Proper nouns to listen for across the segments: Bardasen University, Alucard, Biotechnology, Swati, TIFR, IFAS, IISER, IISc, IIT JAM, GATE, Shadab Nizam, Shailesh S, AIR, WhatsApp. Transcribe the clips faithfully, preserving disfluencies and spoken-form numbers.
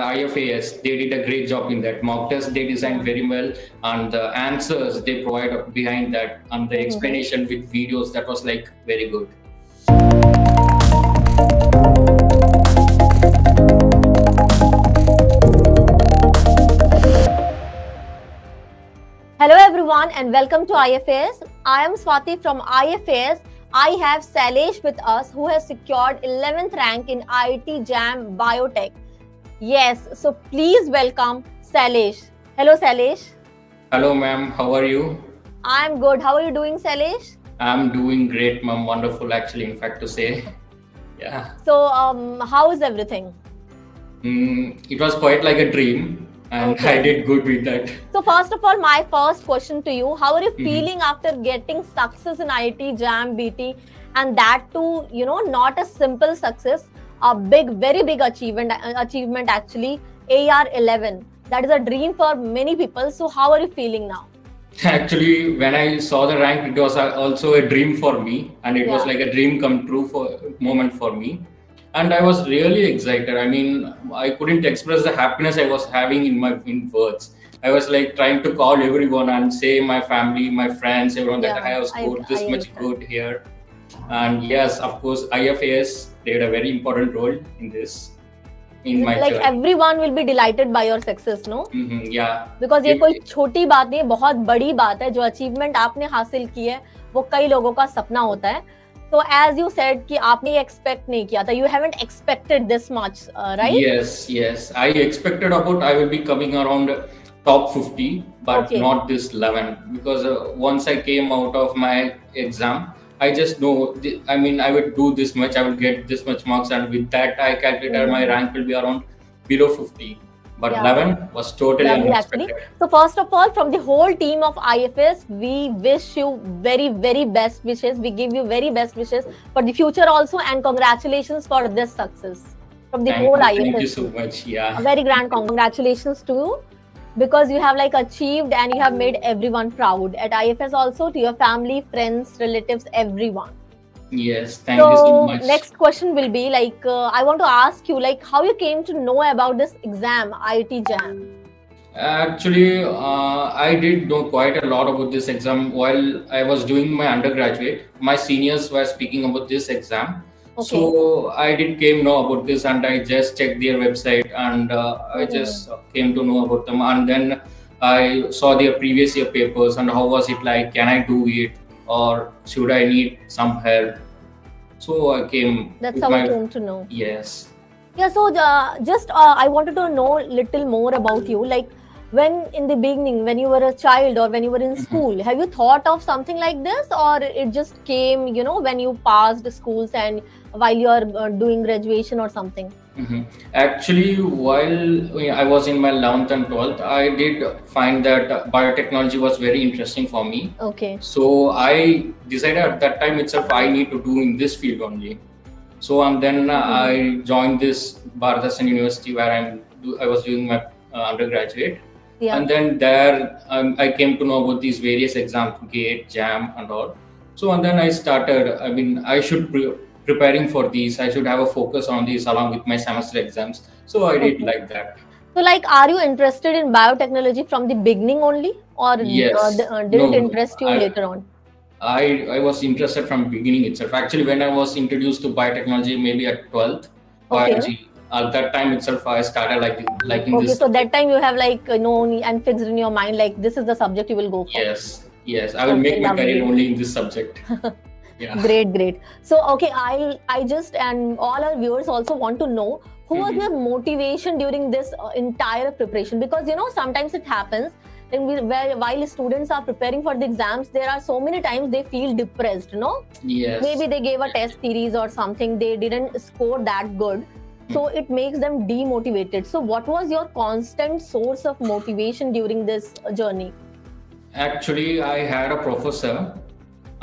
I F A S, they did a great job in that. Mock test they designed very well, and the answers they provide behind that, and the explanation with videos, that was like very good. Hello everyone and welcome to I F A S. I am Swati from I F A S. I have Shailesh with us, who has secured eleventh rank in I I T JAM Biotech. Yes, so please welcome Shailesh. Hello Shailesh. Hello ma'am, how are you? I am good. How are you doing, Shailesh? I am doing great ma'am, wonderful actually, in fact to say. Yeah. So um, how is everything? Mm, it was quite like a dream, and okay, I did good with that. So first of all, my first question to you, how are you feeling mm-hmm. after getting success in I I T JAM B T, and that too, you know, not a simple success, a big, very big achievement, achievement actually, A R eleven. That is a dream for many people. So how are you feeling now? Actually, when I saw the rank, it was also a dream for me, and it yeah. was like a dream come true for moment for me. And I was really excited. I mean, I couldn't express the happiness I was having in my in words. I was like trying to call everyone and say my family, my friends, everyone yeah, that I have scored I, this I much good here. And yes, of course, I F A S played a very important role in this. In my like journey. Everyone will be delighted by your success, no? Mm-hmm, yeah. Because ये कोई छोटी बात नहीं, बहुत बड़ी बात है. जो achievement आपने हासिल की है, वो कई लोगों का सपना होता है. So as you said कि आपने expect नहीं किया था, you haven't expected this much, uh, right? Yes, yes. I expected about I will be coming around top fifty, but okay. not this eleven. Because uh, once I came out of my exam, I just know, I mean, I would do this much, I will get this much marks, and with that I calculated mm-hmm. my rank will be around below fifty. But yeah. eleven was totally unexpected. So first of all, from the whole team of I F A S, we wish you very, very best wishes. We give you very best wishes for the future also, and congratulations for this success from the whole I F A S. Thank you so much. Yeah. A very grand congratulations to you, because you have like achieved and you have made everyone proud at I F A S also, to your family, friends, relatives, everyone. Yes, thank so you so much. Next question will be like, uh, I want to ask you, like, how you came to know about this exam, I I T JAM? Actually, uh, I did know quite a lot about this exam while I was doing my undergraduate. My seniors were speaking about this exam. Okay. So I did came know about this, and I just checked their website, and uh, I mm-hmm. just came to know about them. And then I saw their previous year papers and how was it like, can I do it, or should I need some help? So I came. That's how I came to know. Yes. Yeah. So uh, just uh, I wanted to know little more about you. Like, when in the beginning, when you were a child or when you were in school, mm-hmm. have you thought of something like this, or it just came, you know, when you passed schools and while you are uh, doing graduation or something? Mm-hmm. Actually, while I was in my eleventh and twelfth, I did find that biotechnology was very interesting for me. Okay. So I decided at that time itself, I need to do in this field only. So, and then mm-hmm. I joined this Bardasen University, where I'm, I was doing my uh, undergraduate. Yeah. And then there um, I came to know about these various exams, GATE, JAM and all. So, and then I started, I mean, I should pre preparing for these, I should have a focus on these along with my semester exams. So I did okay. like that. So like, are you interested in biotechnology from the beginning only, or yes. uh, did no, it interest you I, later on? I, I was interested from beginning itself. Actually, when I was introduced to biotechnology, maybe at twelfth, biology. Okay. At that time itself, I started like liking okay, this. Okay, so that time you have like known and fixed in your mind, like this is the subject you will go for. Yes, yes, I will okay, make my lovely. career only in this subject. Yeah. Great, great. So okay, I I just and all our viewers also want to know who mm-hmm. was your motivation during this uh, entire preparation, because you know sometimes it happens. And we, where, while students are preparing for the exams, there are so many times they feel depressed, no? Yes. Maybe they gave a test series or something, they didn't score that good. So it makes them demotivated. So what was your constant source of motivation during this journey? Actually, I had a professor,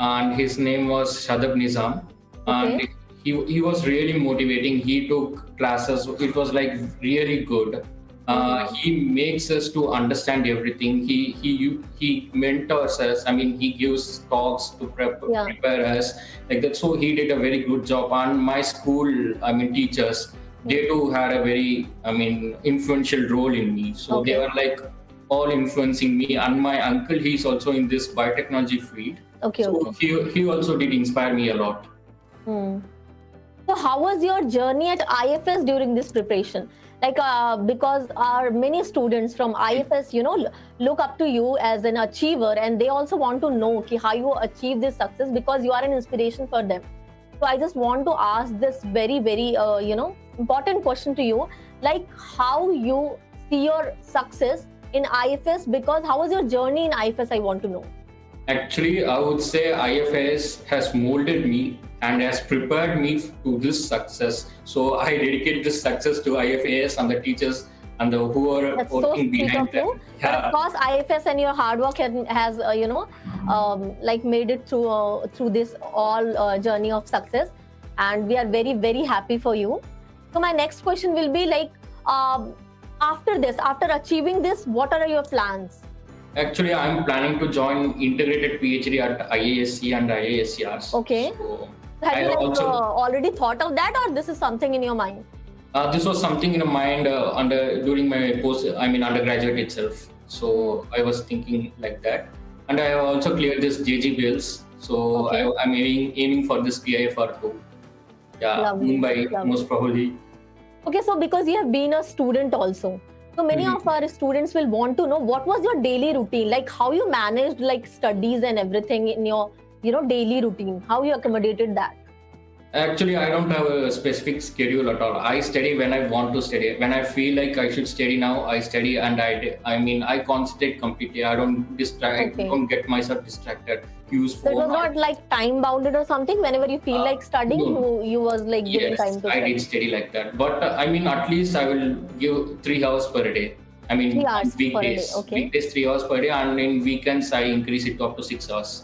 and his name was Shadab Nizam. And okay. he, he was really motivating. He took classes. It was like really good. Uh, he makes us to understand everything. He he he mentors us. I mean, he gives talks to prep, yeah. prepare us like that. So he did a very good job. And my school, I mean, teachers, they too had a very, I mean, influential role in me. So okay. they were like all influencing me. And my uncle, he's also in this biotechnology field. Okay. So okay. He, he also did inspire me a lot. Hmm. So how was your journey at I F S during this preparation? Like, uh, because our many students from I F S, you know, look up to you as an achiever, and they also want to know ki how you achieve this success, because you are an inspiration for them. So I just want to ask this very, very, uh, you know, important question to you, like how you see your success in I F S, because how was your journey in I F S, I want to know. Actually, I would say I F S has molded me and has prepared me to this success. So I dedicate this success to I F S and the teachers and the who are That's working so behind them. Yeah. Of course, I F S and your hard work has, uh, you know, um, like made it through uh, through this all uh, journey of success, and we are very very happy for you. So my next question will be like, um, after this, after achieving this, what are your plans? Actually, I'm planning to join integrated PhD at I I S C and I I S E R. Okay. So Have I you also, uh, already thought of that, or this is something in your mind? Uh, this was something in my mind uh, under during my post, I mean undergraduate itself. So I was thinking like that, and I also cleared this J G bills. So okay. I, I'm aiming aiming for this T I F R too. Yeah, lovely. Mumbai lovely. Most probably. Okay, so because you have been a student also. So many mm-hmm. of our students will want to know what was your daily routine, like how you managed like studies and everything in your, you know, daily routine, how you accommodated that. Actually, I don't have a specific schedule at all. I study when I want to study. When I feel like I should study now, I study, and I, I mean, I concentrate completely. I don't distract, okay. I don't get myself distracted. Use phone. So it was not like time bounded or something. Whenever you feel uh, like studying, no. you, you was like giving yes, time to I study. Did study like that. But uh, I mean, at least I will give three hours per day. I mean, three hours weekdays, per day. Okay. Weekdays, three hours per day, and in weekends I increase it to up to six hours.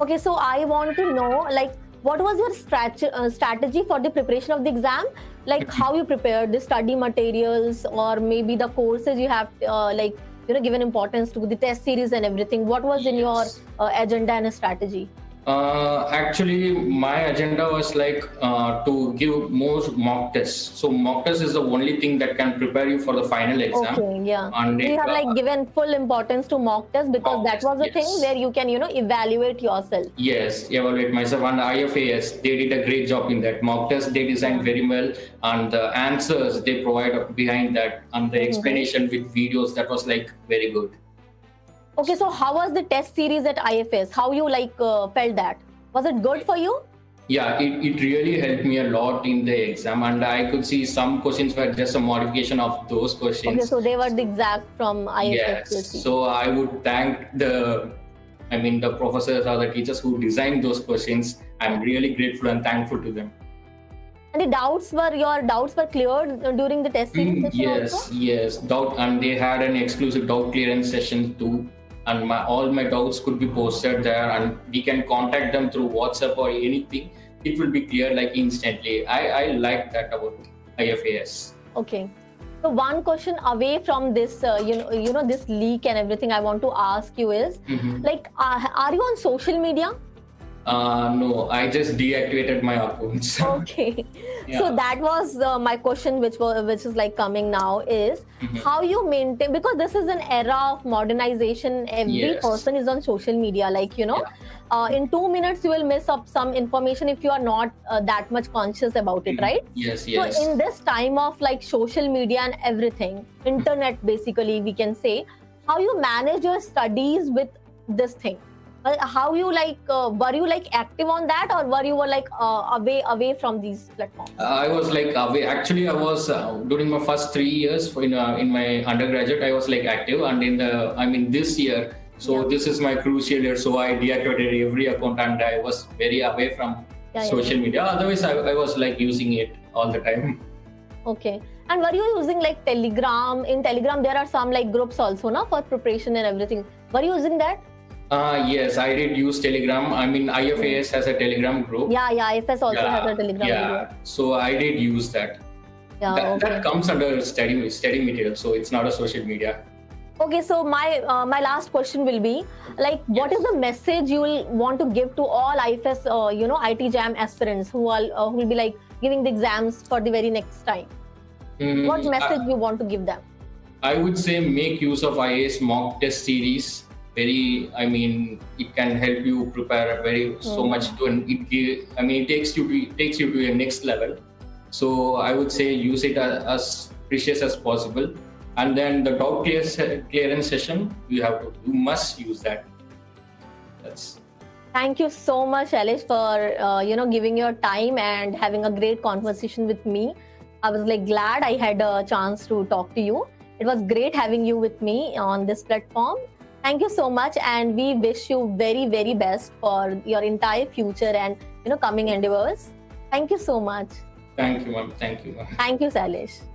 Okay, so I want to know, like, what was your strat uh, strategy for the preparation of the exam? Like how you prepared the study materials, or maybe the courses you have, uh, like, you know, given importance to the test series and everything. What was in your uh, agenda and strategy? Uh, actually, my agenda was like uh, to give more mock tests. So mock test is the only thing that can prepare you for the final exam. Okay, yeah. And you have uh, like given full importance to mock tests, because that was the yes. thing where you can, you know, evaluate yourself. Yes, evaluate myself. And I F A S, they did a great job in that. Mock test, they designed very well, and the answers they provide behind that, and the explanation mm-hmm. with videos, that was like very good. Okay, so how was the test series at I F S? How you like uh, felt that? Was it good for you? Yeah, it, it really helped me a lot in the exam, and I could see some questions were just a modification of those questions. Okay, so they were the exact from I F S. Yes, so I would thank the, I mean the professors or the teachers who designed those questions. I'm really grateful and thankful to them. And the doubts were, your doubts were cleared during the test series mm, session Yes, also? yes, doubt, and they had an exclusive doubt clearance session too. And my, all my doubts could be posted there, and we can contact them through WhatsApp or anything. It will be clear like instantly. I, I like that about I F A S. Okay. So one question away from this, uh, you know, you know, this leak and everything I want to ask you is, mm-hmm. like, uh, are you on social media? Uh, no, I just deactivated my accounts. Okay. Yeah. So that was uh, my question, which was, which is like coming now is mm-hmm. how you maintain, because this is an era of modernization. Every yes. person is on social media, like, you know, yeah. uh, in two minutes you will miss up some information if you are not uh, that much conscious about it, mm-hmm. right? Yes, yes. So in this time of like social media and everything, internet mm-hmm. basically we can say, how you manage your studies with this thing. How you like, uh, were you like active on that, or were you were like uh, away away from these platforms? I was like away. Actually, I was uh, during my first three years in uh, in my undergraduate, I was like active, and in the I mean this year, so yeah. this is my crucial year. So I deactivated every account, and I was very away from yeah, social yeah. media. Otherwise, I, I was like using it all the time. Okay. And were you using like Telegram? In Telegram, there are some like groups also, na, for preparation and everything. Were you using that? Uh, yes, I did use Telegram. I mean, I F A S has a Telegram group. Yeah, yeah, I F A S also yeah, has a Telegram yeah. group. Yeah, so I did use that. Yeah, that, okay. that comes under study study material, so it's not a social media. Okay, so my uh, my last question will be like, yes. what is the message you will want to give to all I F A S, uh, you know, I I T Jam aspirants who are uh, who will be like giving the exams for the very next time? Mm, what message I, you want to give them? I would say make use of I I S mock test series. Very, I mean, it can help you prepare very mm. so much to, and it give, I mean, it takes you to, it takes you to your next level. So I would say use it as, as precious as possible. And then the doubt clearance session, you have to, you must use that. That's. Thank you so much, Shailesh, for uh, you know, giving your time and having a great conversation with me. I was like glad I had a chance to talk to you. It was great having you with me on this platform. Thank you so much, and we wish you very, very best for your entire future and you know coming endeavors. Thank you so much. Thank you, ma'am. Thank you, ma'am. Thank you, Shailesh.